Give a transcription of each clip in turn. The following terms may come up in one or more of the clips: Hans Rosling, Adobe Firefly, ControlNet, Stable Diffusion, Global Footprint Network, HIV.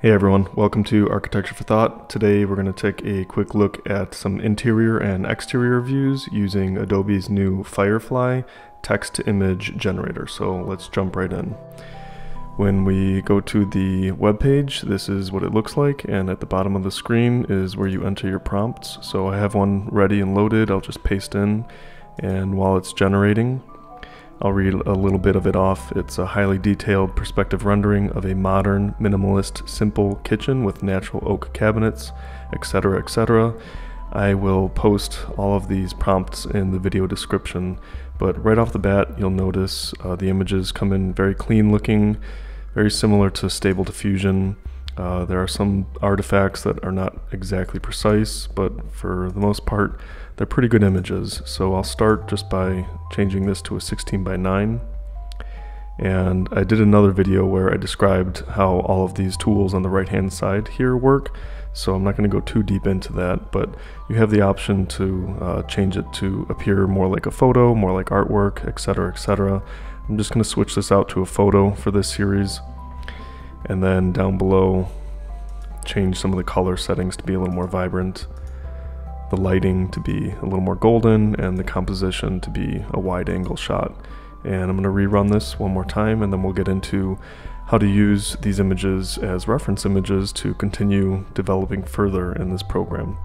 Hey everyone, welcome to Architecture for Thought. Today we're going to take a quick look at some interior and exterior views using Adobe's new Firefly text-to-image generator. So let's jump right in. When we go to the web page, this is what it looks like, and at the bottom of the screen is where you enter your prompts. So I have one ready and loaded. I'll just paste in, and while it's generating, I'll read a little bit of it off. It's a highly detailed perspective rendering of a modern, minimalist, simple kitchen with natural oak cabinets, etc., etc. I will post all of these prompts in the video description, but right off the bat, you'll notice the images come in very clean looking, very similar to Stable Diffusion. There are some artifacts that are not exactly precise, but for the most part, they're pretty good images. So I'll start just by changing this to a 16:9. And I did another video where I described how all of these tools on the right-hand side here work, so I'm not going to go too deep into that, but you have the option to change it to appear more like a photo, more like artwork, etc., etc. I'm just going to switch this out to a photo for this series. And then down below, change some of the color settings to be a little more vibrant, the lighting to be a little more golden, and the composition to be a wide angle shot. And I'm going to rerun this one more time, and then we'll get into how to use these images as reference images to continue developing further in this program.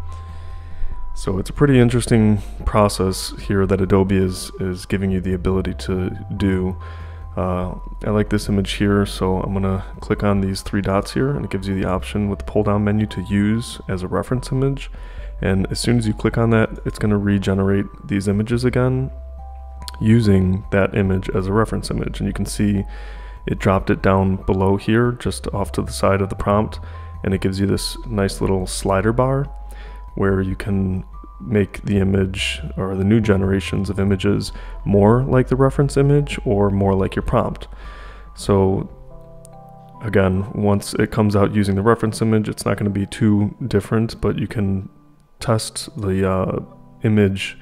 So it's a pretty interesting process here that Adobe is giving you the ability to do. I like this image here, so I'm going to click on these three dots here, and it gives you the option with the pull down menu to use as a reference image. And as soon as you click on that, it's going to regenerate these images again using that image as a reference image. And you can see it dropped it down below here, just off to the side of the prompt, and it gives you this nice little slider bar where you can make the image or the new generations of images more like the reference image or more like your prompt. So again, once it comes out using the reference image, it's not going to be too different, but you can test the image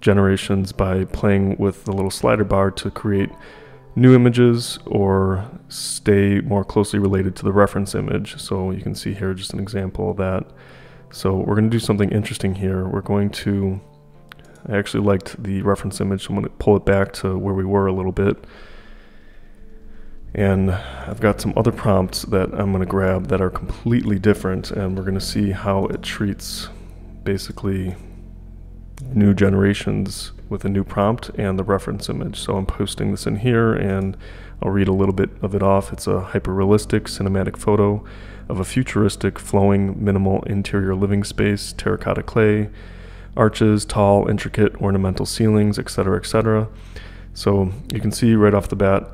generations by playing with the little slider bar to create new images or stay more closely related to the reference image. So you can see here just an example of that. So we're going to do something interesting here. We're going to, I actually liked the reference image, so I'm going to pull it back to where we were a little bit. And I've got some other prompts that I'm going to grab that are completely different, and we're going to see how it treats basically new generations with a new prompt and the reference image. So I'm posting this in here, and I'll read a little bit of it off. It's a hyper-realistic cinematic photo of a futuristic, flowing, minimal interior living space, terracotta clay, arches, tall, intricate, ornamental ceilings, etc., etc. So you can see right off the bat,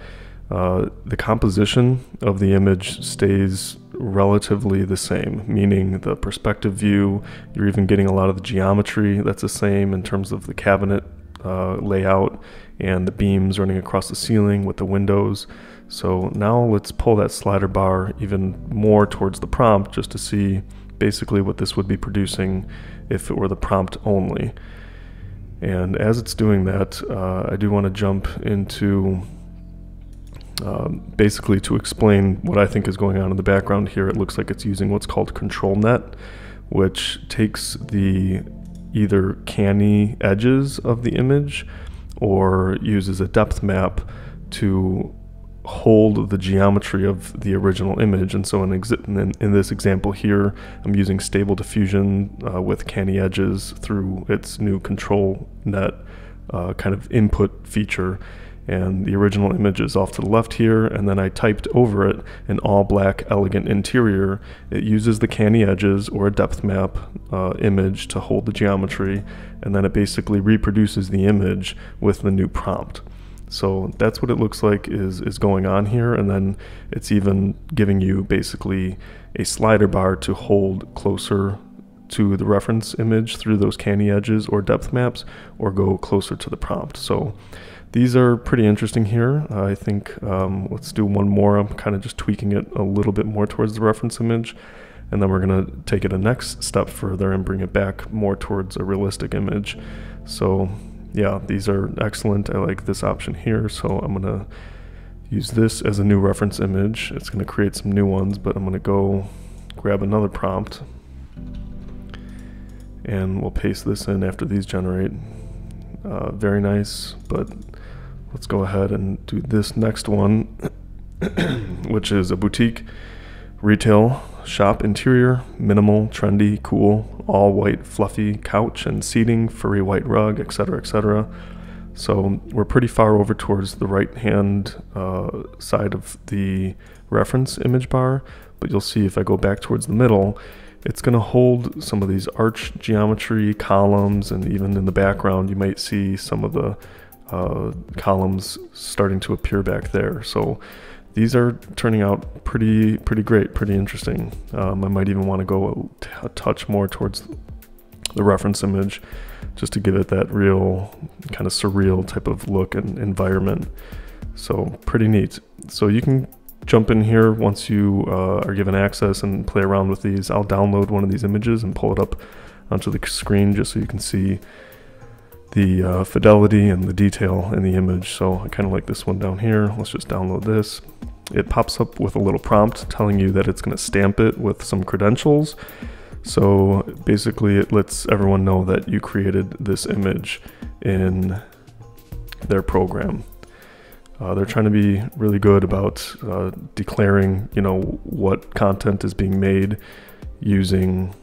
the composition of the image stays relatively the same, meaning the perspective view, you're even getting a lot of the geometry that's the same in terms of the cabinet layout and the beams running across the ceiling with the windows. So now let's pull that slider bar even more towards the prompt just to see basically what this would be producing if it were the prompt only. And as it's doing that, I do want to jump into basically to explain what I think is going on in the background here. It looks like it's using what's called ControlNet, which takes the either canny edges of the image or uses a depth map to hold the geometry of the original image. And so in this example here, I'm using Stable Diffusion with canny edges through its new ControlNet kind of input feature. And the original image is off to the left here, and then I typed over it an all-black elegant interior. It uses the canny edges or a depth map image to hold the geometry, and then it basically reproduces the image with the new prompt. So that's what it looks like is going on here, and then it's even giving you basically a slider bar to hold closer to the reference image through those canny edges or depth maps, or go closer to the prompt. So these are pretty interesting here. I think let's do one more. I'm kind of just tweaking it a little bit more towards the reference image, and then we're going to take it a next step further and bring it back more towards a realistic image. So yeah, these are excellent. I like this option here, so I'm going to use this as a new reference image. It's going to create some new ones, but I'm going to go grab another prompt and we'll paste this in after these generate. Very nice, but let's go ahead and do this next one, which is a boutique retail shop interior, minimal, trendy, cool, all white, fluffy couch and seating, furry white rug, etc., etc. So we're pretty far over towards the right hand side of the reference image bar, but you'll see if I go back towards the middle, it's going to hold some of these arch geometry columns, and even in the background you might see some of the columns starting to appear back there. So these are turning out pretty great, pretty interesting. I might even want to go a touch more towards the reference image just to give it that real kind of surreal type of look and environment. So pretty neat. So you can jump in here once you are given access and play around with these. I'll download one of these images and pull it up onto the screen just so you can see the fidelity and the detail in the image. So I kind of like this one down here. Let's just download this. It pops up with a little prompt telling you that it's going to stamp it with some credentials. So basically it lets everyone know that you created this image in their program. They're trying to be really good about declaring, you know, what content is being made using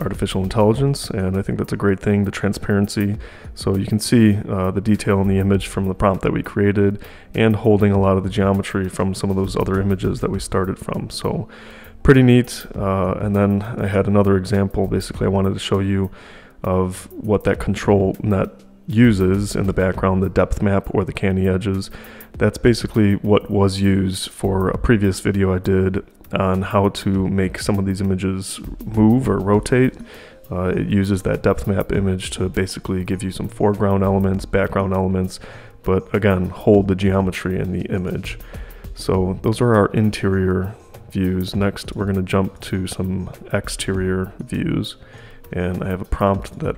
artificial intelligence, and I think that's a great thing, the transparency. So you can see the detail in the image from the prompt that we created, and holding a lot of the geometry from some of those other images that we started from. So pretty neat. And then I had another example. Basically I wanted to show you of what that ControlNet uses in the background, the depth map or the canny edges. That's basically what was used for a previous video I did on how to make some of these images move or rotate. It uses that depth map image to basically give you some foreground elements, background elements, but again, hold the geometry in the image. So those are our interior views. Next, we're going to jump to some exterior views, and I have a prompt that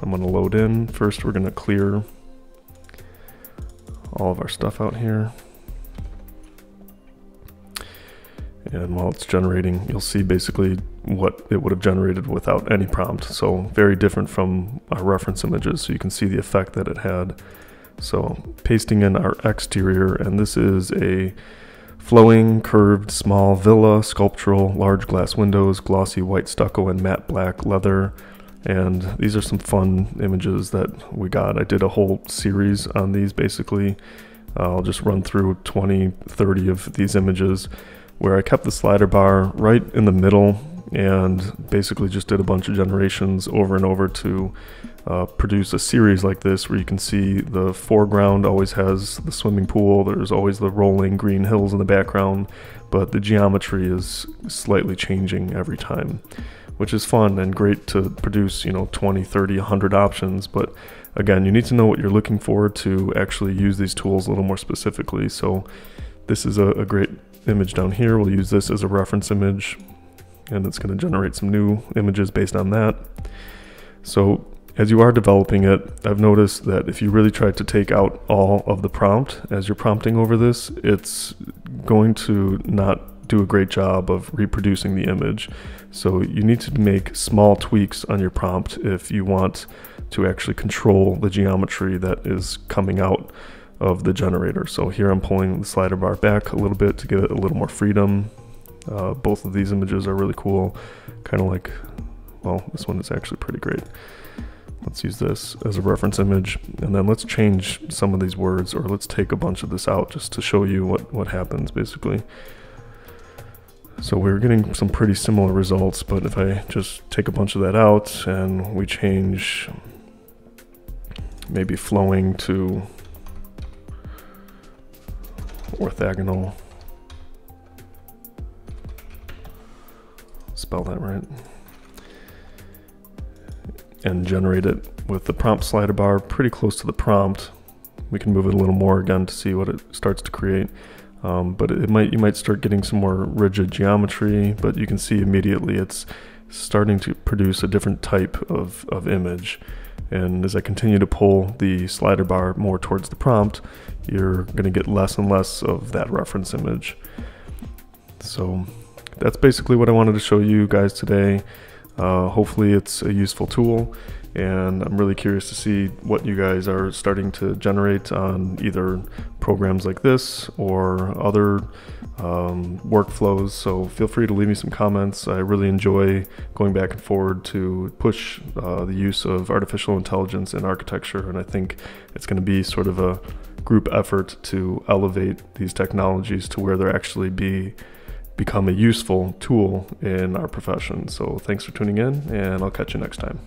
I'm going to load in. First, we're going to clear all of our stuff out here. And while it's generating, you'll see basically what it would have generated without any prompt. So very different from our reference images. So you can see the effect that it had. So pasting in our exterior, and this is a flowing, curved, small villa, sculptural, large glass windows, glossy white stucco and matte black leather. And these are some fun images that we got. I did a whole series on these basically. I'll just run through 20, 30 of these images, where I kept the slider bar right in the middle and basically just did a bunch of generations over and over to produce a series like this, where you can see the foreground always has the swimming pool, there's always the rolling green hills in the background, but the geometry is slightly changing every time, which is fun and great to produce, you know, 20, 30, 100 options. But again, you need to know what you're looking for to actually use these tools a little more specifically. So this is a great image down here. We'll use this as a reference image, and it's going to generate some new images based on that. So as you are developing it, I've noticed that if you really try to take out all of the prompt as you're prompting over this, it's going to not do a great job of reproducing the image. So you need to make small tweaks on your prompt if you want to actually control the geometry that is coming out of the generator. So here I'm pulling the slider bar back a little bit to give it a little more freedom. Both of these images are really cool. Kind of like, well, this one is actually pretty great. Let's use this as a reference image, and then let's change some of these words, or let's take a bunch of this out just to show you what happens basically. So we're getting some pretty similar results, but if I just take a bunch of that out and we change maybe flowing to orthogonal, spell that right, and generate it with the prompt slider bar pretty close to the prompt. We can move it a little more again to see what it starts to create, but you might start getting some more rigid geometry, but you can see immediately it's starting to produce a different type of image. And as I continue to pull the slider bar more towards the prompt, you're going to get less and less of that reference image. So that's basically what I wanted to show you guys today. Hopefully it's a useful tool, and I'm really curious to see what you guys are starting to generate on either programs like this or other workflows. So feel free to leave me some comments. I really enjoy going back and forward to push the use of artificial intelligence in architecture, and I think it's going to be sort of a group effort to elevate these technologies to where they're actually become a useful tool in our profession. So thanks for tuning in, and I'll catch you next time.